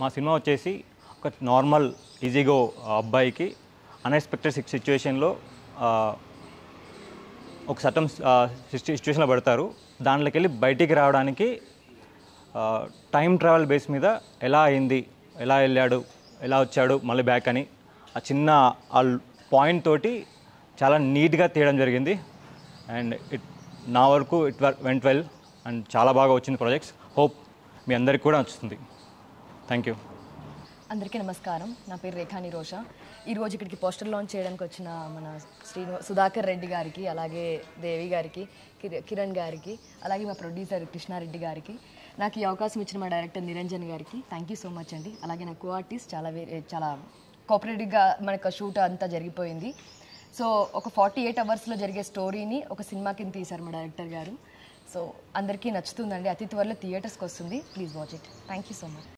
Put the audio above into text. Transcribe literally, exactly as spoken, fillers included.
మా సినిమా వచ్చేసి ఒక నార్మల్ ఈజీగో అబ్బాయికి అన్ఎక్స్పెక్టెడ్ సిచ్యువేషన్లో ఒక సటం సిచ్యువేషన్లో పడతారు. దాంట్లోకి వెళ్ళి బయటికి రావడానికి టైం ట్రావెల్ బేస్ మీద ఎలా అయింది, ఎలా వెళ్ళాడు, ఎలా వచ్చాడు, మళ్ళీ బ్యాక్ అని ఆ చిన్న ఆ పాయింట్ తోటి చాలా నీట్గా తీయడం జరిగింది. అండ్ ఇట్ నా వరకు ఇట్ వెంట్ వెల్ అండ్ చాలా బాగా వచ్చింది ప్రాజెక్ట్స్. హోప్ మీ అందరికీ కూడా నచ్చుతుంది. Thank you. అందరికీ నమస్కారం. నా పేరు రేఖా నిరోష. ఈరోజు ఇక్కడికి పోస్టర్ లాంచ్ చేయడానికి వచ్చిన మన శ్రీను సుధాకర్ రెడ్డి గారికి, అలాగే దేవి గారికి, కిరణ్ గారికి, అలాగే మా ప్రొడ్యూసర్ కృష్ణారెడ్డి గారికి, నాకు ఈ అవకాశం ఇచ్చిన మా డైరెక్టర్ నిరంజన్ గారికి థ్యాంక్ యూ సో మచ్ అండి. అలాగే నా కో ఆర్టిస్ట్ చాలా వేరే చాలా కోఆపరేటివ్గా మనకు షూట్ అంతా జరిగిపోయింది. సో ఒక ఫార్టీ ఎయిట్ అవర్స్లో జరిగే స్టోరీని ఒక సినిమా కింద తీశారు మా డైరెక్టర్ గారు. సో అందరికీ నచ్చుతుందండి. అతి త్వరలో థియేటర్స్కి వస్తుంది. Please watch it. Thank you so much.